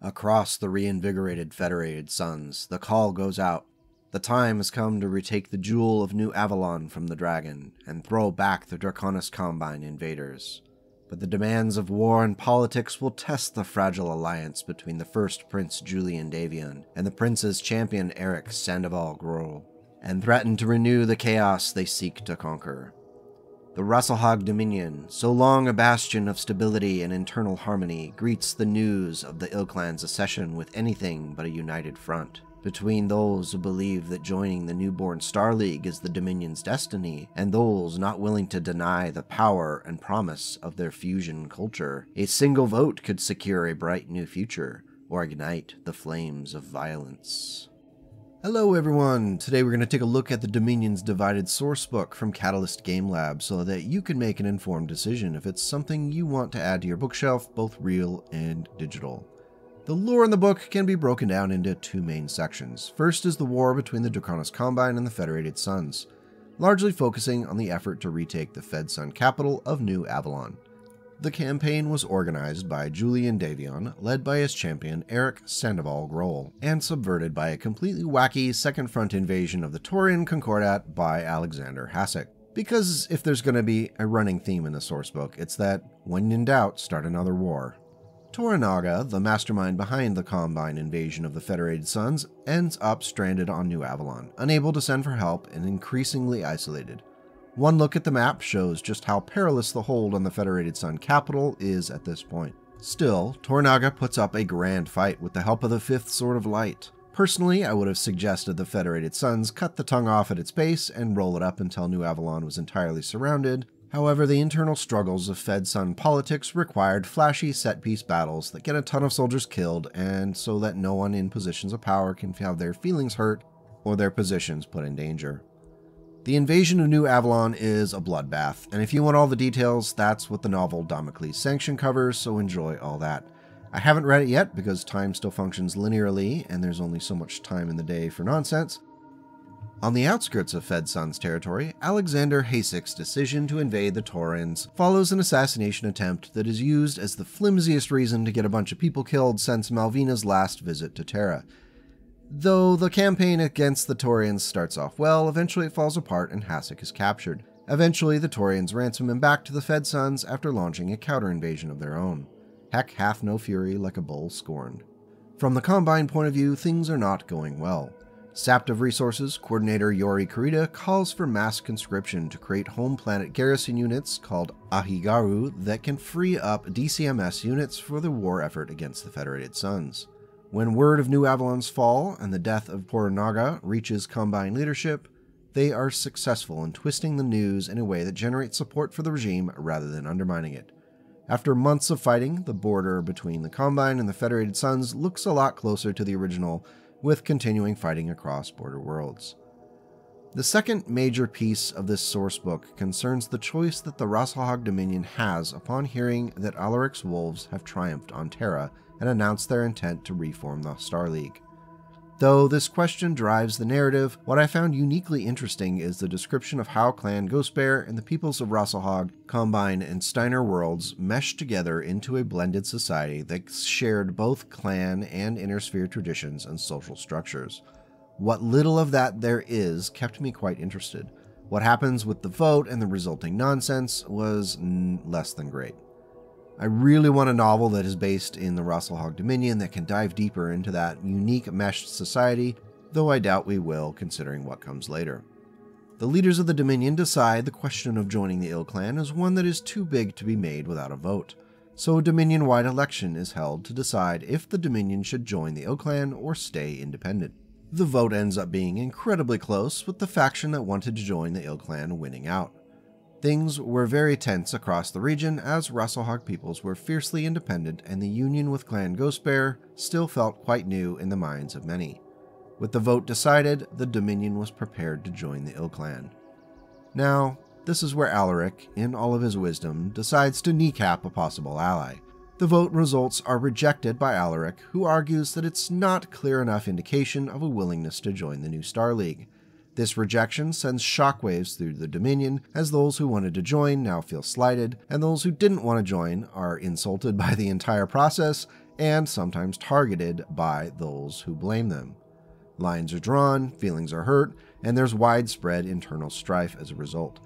Across the reinvigorated Federated Suns, the call goes out. The time has come to retake the jewel of New Avalon from the dragon, and throw back the Draconis Combine invaders. But the demands of war and politics will test the fragile alliance between the first Prince Julian Davion and the Prince's champion Eric Sandoval-Groell, and threaten to renew the chaos they seek to conquer. The Rasalhague Dominion, so long a bastion of stability and internal harmony, greets the news of the IlClan's accession with anything but a united front. Between those who believe that joining the newborn Star League is the Dominion's destiny, and those not willing to deny the power and promise of their fusion culture, a single vote could secure a bright new future, or ignite the flames of violence. Hello everyone! Today we're going to take a look at the Dominion's Divided sourcebook from Catalyst Game Labs so that you can make an informed decision if it's something you want to add to your bookshelf, both real and digital. The lore in the book can be broken down into two main sections. First is the war between the Draconis Combine and the Federated Suns, largely focusing on the effort to retake the Fed Sun capital of New Avalon. The campaign was organized by Julian Davion, led by his champion Eric Sandoval-Groell, and subverted by a completely wacky second front invasion of the Taurian Concordat by Alexander Hasek. Because if there's going to be a running theme in the sourcebook, it's that, when in doubt, start another war. Toranaga, the mastermind behind the Combine invasion of the Federated Suns, ends up stranded on New Avalon, unable to send for help and increasingly isolated. One look at the map shows just how perilous the hold on the Federated Sun capital is at this point. Still, Toranaga puts up a grand fight with the help of the Fifth Sword of Light. Personally, I would have suggested the Federated Suns cut the tongue off at its base and roll it up until New Avalon was entirely surrounded. However, the internal struggles of Fed Sun politics required flashy set-piece battles that get a ton of soldiers killed and so that no one in positions of power can have their feelings hurt or their positions put in danger. The invasion of New Avalon is a bloodbath, and if you want all the details, that's what the novel Damocles Sanction covers, so enjoy all that. I haven't read it yet because time still functions linearly and there's only so much time in the day for nonsense. On the outskirts of Fed Sun's territory, Alexander Hasek's decision to invade the Taurians follows an assassination attempt that is used as the flimsiest reason to get a bunch of people killed since Malvina's last visit to Terra. Though the campaign against the Taurians starts off well, eventually it falls apart and Hasek is captured. Eventually, the Taurians ransom him back to the Fed Suns after launching a counter-invasion of their own. Heck hath no fury like a bull scorned. From the Combine point of view, things are not going well. Sapped of resources, coordinator Yori Kurita calls for mass conscription to create home planet garrison units called Ahigaru that can free up DCMS units for the war effort against the Federated Suns. When word of New Avalon's fall and the death of Toranaga reaches Combine leadership, they are successful in twisting the news in a way that generates support for the regime rather than undermining it. After months of fighting, the border between the Combine and the Federated Suns looks a lot closer to the original, with continuing fighting across border worlds. The second major piece of this sourcebook concerns the choice that the Rasalhague Dominion has upon hearing that Alaric's wolves have triumphed on Terra and announced their intent to reform the Star League. Though this question drives the narrative, what I found uniquely interesting is the description of how Clan Ghost Bear and the peoples of Russelhog, Combine, and Steiner worlds meshed together into a blended society that shared both clan and inner sphere traditions and social structures. What little of that there is kept me quite interested. What happens with the vote and the resulting nonsense was less than great. I really want a novel that is based in the Rasalhague Dominion that can dive deeper into that unique meshed society, though I doubt we will, considering what comes later. The leaders of the Dominion decide the question of joining the IlClan is one that is too big to be made without a vote, so a Dominion-wide election is held to decide if the Dominion should join the IlClan or stay independent. The vote ends up being incredibly close, with the faction that wanted to join the IlClan winning out. Things were very tense across the region as Russelhog peoples were fiercely independent and the union with Clan Ghost Bear still felt quite new in the minds of many. With the vote decided, the Dominion was prepared to join the IlClan. Now, this is where Alaric, in all of his wisdom, decides to kneecap a possible ally. The vote results are rejected by Alaric, who argues that it's not clear enough indication of a willingness to join the new Star League. This rejection sends shockwaves through the Dominion, as those who wanted to join now feel slighted, and those who didn't want to join are insulted by the entire process and sometimes targeted by those who blame them. Lines are drawn, feelings are hurt, and there's widespread internal strife as a result.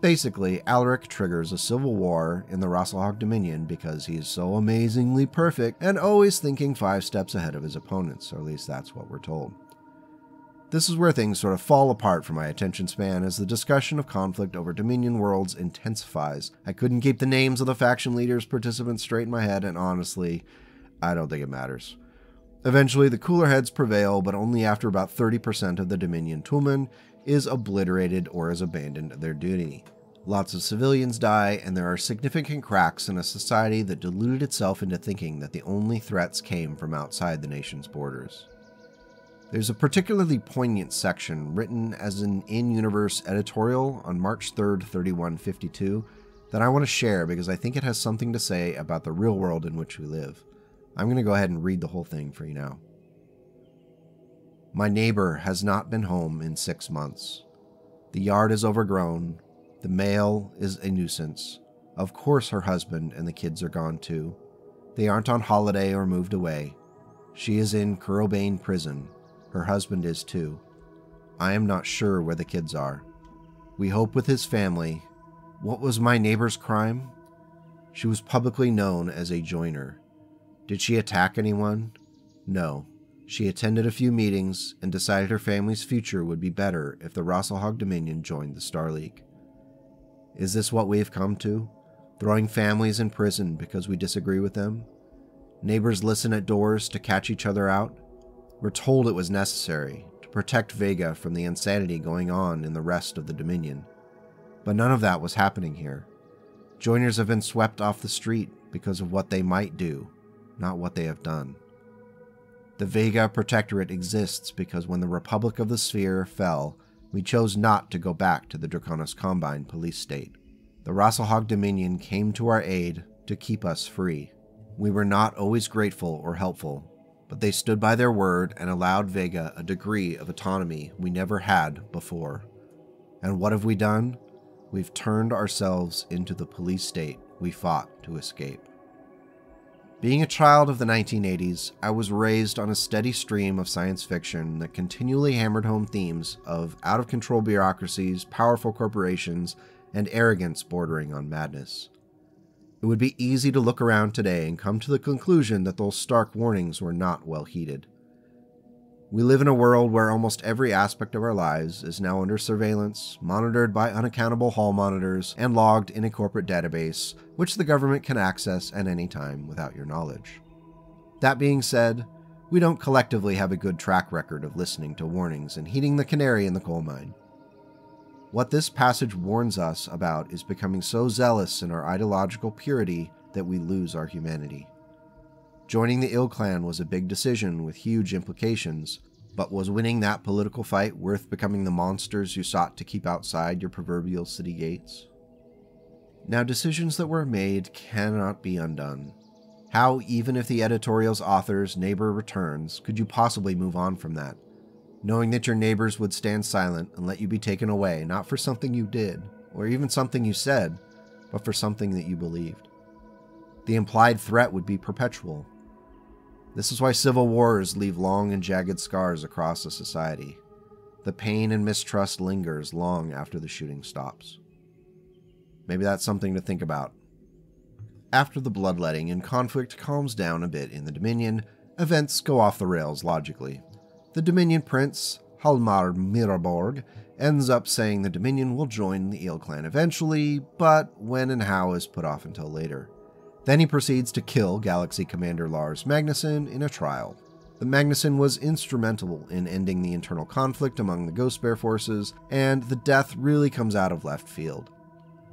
Basically, Alaric triggers a civil war in the Rasalhague Dominion because he is so amazingly perfect and always thinking 5 steps ahead of his opponents, or at least that's what we're told. This is where things sort of fall apart for my attention span as the discussion of conflict over Dominion worlds intensifies. I couldn't keep the names of the faction leaders' participants straight in my head, and honestly, I don't think it matters. Eventually, the cooler heads prevail, but only after about 30% of the Dominion Toolman is obliterated or has abandoned their duty. Lots of civilians die, and there are significant cracks in a society that deluded itself into thinking that the only threats came from outside the nation's borders. There's a particularly poignant section written as an in-universe editorial on March 3rd, 3152 that I want to share because I think it has something to say about the real world in which we live. I'm going to go ahead and read the whole thing for you now. My neighbor has not been home in 6 months. The yard is overgrown. The mail is a nuisance. Of course her husband and the kids are gone too. They aren't on holiday or moved away. She is in Kerubain Prison. Her husband is too. I am not sure where the kids are. We hope with his family. What was my neighbor's crime? She was publicly known as a joiner. Did she attack anyone? No. She attended a few meetings and decided her family's future would be better if the Russelhog Dominion joined the Star League. Is this what we've come to? Throwing families in prison because we disagree with them? Neighbors listen at doors to catch each other out? We're told it was necessary to protect Vega from the insanity going on in the rest of the Dominion. But none of that was happening here. Joiners have been swept off the street because of what they might do, not what they have done. The Vega Protectorate exists because when the Republic of the Sphere fell, we chose not to go back to the Draconis Combine police state. The Rasalhague Dominion came to our aid to keep us free. We were not always grateful or helpful, but they stood by their word and allowed Vega a degree of autonomy we never had before. And what have we done? We've turned ourselves into the police state we fought to escape. Being a child of the 1980s, I was raised on a steady stream of science fiction that continually hammered home themes of out-of-control bureaucracies, powerful corporations, and arrogance bordering on madness. It would be easy to look around today and come to the conclusion that those stark warnings were not well heeded. We live in a world where almost every aspect of our lives is now under surveillance, monitored by unaccountable hall monitors, and logged in a corporate database, which the government can access at any time without your knowledge. That being said, we don't collectively have a good track record of listening to warnings and heeding the canary in the coal mine. What this passage warns us about is becoming so zealous in our ideological purity that we lose our humanity. Joining the Eel Clan was a big decision with huge implications, but was winning that political fight worth becoming the monsters you sought to keep outside your proverbial city gates? Now, decisions that were made cannot be undone. How, even if the editorial's author's neighbor returns, could you possibly move on from that? Knowing that your neighbors would stand silent and let you be taken away, not for something you did, or even something you said, but for something that you believed. The implied threat would be perpetual. This is why civil wars leave long and jagged scars across a society. The pain and mistrust lingers long after the shooting stops. Maybe that's something to think about. After the bloodletting and conflict calms down a bit in the Dominion, events go off the rails logically. The Dominion Prince, Halmar Miraborg, ends up saying the Dominion will join the Eel Clan eventually, but when and how is put off until later. Then he proceeds to kill Galaxy Commander Lars Magnuson in a trial. The Magnuson was instrumental in ending the internal conflict among the Ghost Bear forces, and the death really comes out of left field.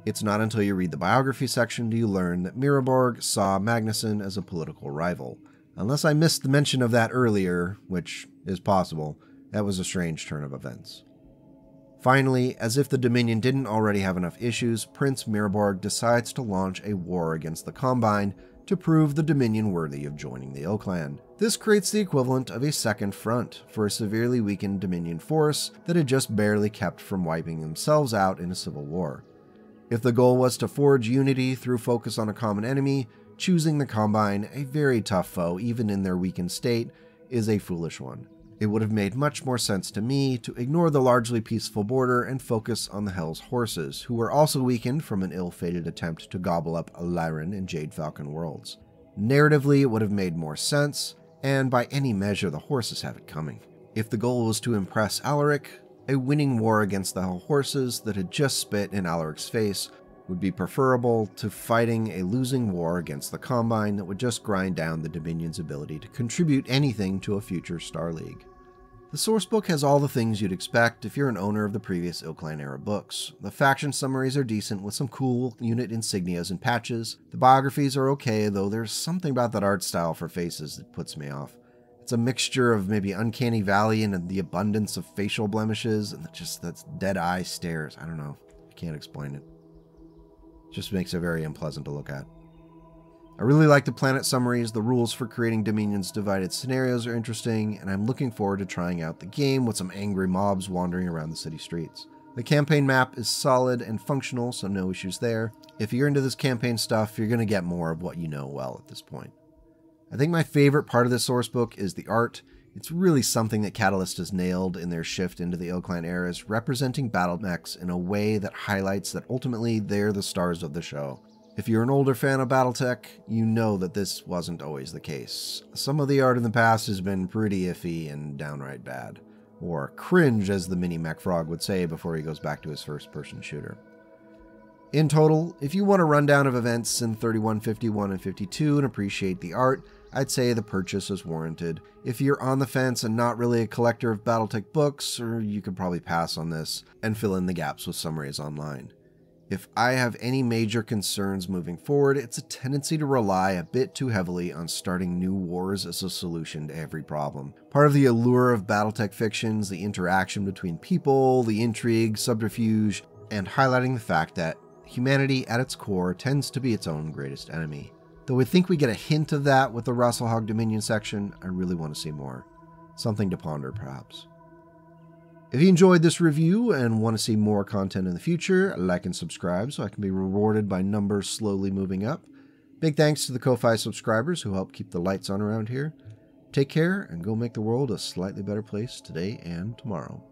It's not until you read the biography section do you learn that Miraborg saw Magnuson as a political rival. Unless I missed the mention of that earlier, which is possible, that was a strange turn of events. Finally, as if the Dominion didn't already have enough issues, Prince Miraborg decides to launch a war against the Combine to prove the Dominion worthy of joining the Eel Clan. This creates the equivalent of a second front for a severely weakened Dominion force that had just barely kept from wiping themselves out in a civil war. If the goal was to forge unity through focus on a common enemy, Choosing the Combine, a very tough foe even in their weakened state, is a foolish one. It would have made much more sense to me to ignore the largely peaceful border and focus on the Hell's Horses, who were also weakened from an ill-fated attempt to gobble up Alarin and Jade Falcon worlds. Narratively, it would have made more sense, and by any measure the Horses have it coming. If the goal was to impress Alaric, a winning war against the Hell Horses that had just spit in Alaric's face would be preferable to fighting a losing war against the Combine that would just grind down the Dominion's ability to contribute anything to a future Star League. The sourcebook has all the things you'd expect if you're an owner of the previous IlClan era books. The faction summaries are decent with some cool unit insignias and patches. The biographies are okay, though there's something about that art style for faces that puts me off. It's a mixture of maybe Uncanny Valley and the abundance of facial blemishes and just that dead-eye stares. I don't know. I can't explain it. Just makes it very unpleasant to look at. I really like the planet summaries. The rules for creating Dominions Divided scenarios are interesting, and I'm looking forward to trying out the game with some angry mobs wandering around the city streets. The campaign map is solid and functional, so no issues there. If you're into this campaign stuff, you're going to get more of what you know well at this point. I think my favorite part of this sourcebook is the art. It's really something that Catalyst has nailed in their shift into the IlClan eras, representing battle mechs in a way that highlights that ultimately they're the stars of the show. If you're an older fan of Battletech, you know that this wasn't always the case. Some of the art in the past has been pretty iffy and downright bad. Or cringe, as the mini mech frog would say before he goes back to his first-person shooter. In total, if you want a rundown of events in 31, 51, and 52 and appreciate the art, I'd say the purchase is warranted. If you're on the fence and not really a collector of Battletech books, or you could probably pass on this and fill in the gaps with summaries online. If I have any major concerns moving forward, it's a tendency to rely a bit too heavily on starting new wars as a solution to every problem. Part of the allure of Battletech fictions, the interaction between people, the intrigue, subterfuge, and highlighting the fact that humanity at its core tends to be its own greatest enemy. Though I think we get a hint of that with the Rasalhague Dominion section, I really want to see more. Something to ponder, perhaps. If you enjoyed this review and want to see more content in the future, like and subscribe so I can be rewarded by numbers slowly moving up. Big thanks to the Ko-Fi subscribers who help keep the lights on around here. Take care and go make the world a slightly better place today and tomorrow.